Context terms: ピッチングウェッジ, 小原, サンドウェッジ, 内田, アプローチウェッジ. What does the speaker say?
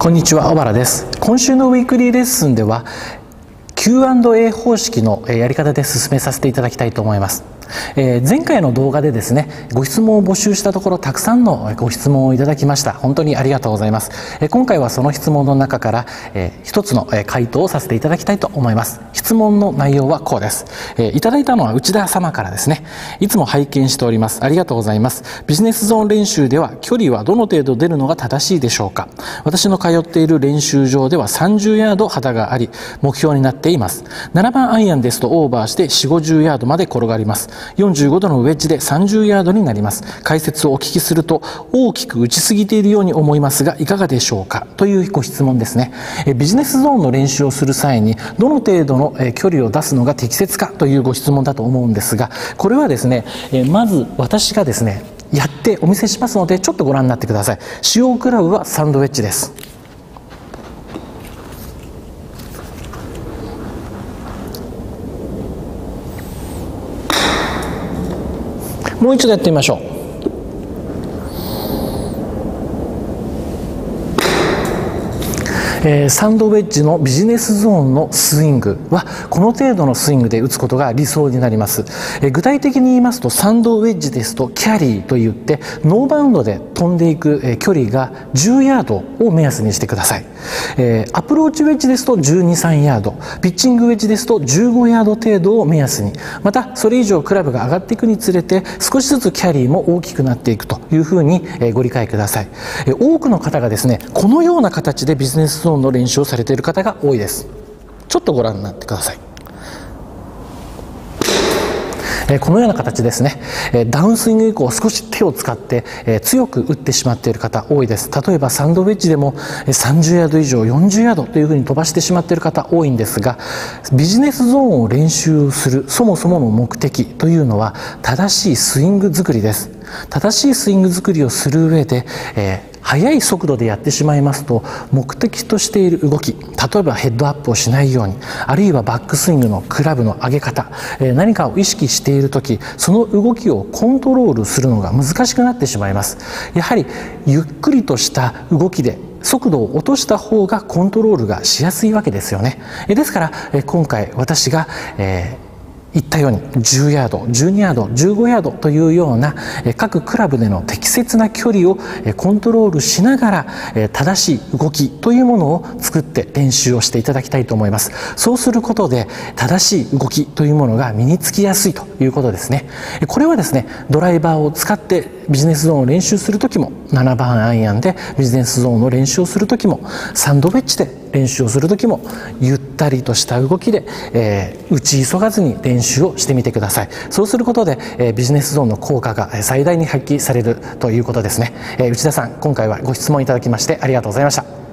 こんにちは、小原です。今週のウィークリーレッスンでは Q&A 方式のやり方で進めさせていただきたいと思います。前回の動画でですね、ご質問を募集したところたくさんのご質問をいただきました。本当にありがとうございます。今回はその質問の中から一つの回答をさせていただきたいと思います。質問の内容はこうです。いただいたのは内田様からですね。いつも拝見しております。ありがとうございます。ビジネスゾーン練習では距離はどの程度出るのが正しいでしょうか？私の通っている練習場では30ヤード旗があり目標になっています。7番アイアンですとオーバーして40、50ヤードまで転がります。45度のウェッジで30ヤードになります。解説をお聞きすると大きく打ちすぎているように思いますがいかがでしょうか、というご質問ですね。ビジネスゾーンの練習をする際にどの程度の距離を出すのが適切か、というご質問だと思うんですが、これはですね、まず私がですねやってお見せしますのでちょっとご覧になってください。使用クラブはサンドウェッジです。もう一度やってみましょう。サンドウェッジのビジネスゾーンのスイングはこの程度のスイングで打つことが理想になります。具体的に言いますと、サンドウェッジですとキャリーといってノーバウンドで飛んでいく距離が10ヤードを目安にしてください。アプローチウェッジですと12、13ヤード、ピッチングウェッジですと15ヤード程度を目安に、またそれ以上クラブが上がっていくにつれて少しずつキャリーも大きくなっていくというふうにご理解ください。多くの方がですねこのような形でビジネスゾーンの練習をされている方が多いです。ちょっとご覧になってください。このような形ですね。ダウンスイング以降少し手を使って強く打ってしまっている方多いです。例えばサンドウェッジでも30ヤード以上40ヤードというふうに飛ばしてしまっている方多いんですが、ビジネスゾーンを練習するそもそもの目的というのは正しいスイング作りです。正しいスイング作りをする上で速い速度でやってしまいますと目的としている動き、例えばヘッドアップをしないように、あるいはバックスイングのクラブの上げ方、何かを意識している時その動きをコントロールするのが難しくなってしまいます。やはりゆっくりとした動きで速度を落とした方がコントロールがしやすいわけですよね。ですから今回私が言ったように10ヤード、12ヤード、15ヤードというような各クラブでの適切な距離をコントロールしながら正しい動きというものを作って練習をしていただきたいと思います。そうすることで正しい動きというものが身につきやすいということですね。これはですねドライバーを使ってビジネスゾーンを練習する時も、7番アイアンでビジネスゾーンの練習をする時も、サンドウェッジで練習をする時もゆったりとした動きで、打ち急がずに練習をしてみてください。そうすることで、ビジネスゾーンの効果が最大に発揮されるということですね。内田さん、今回はご質問いただきましてありがとうございました。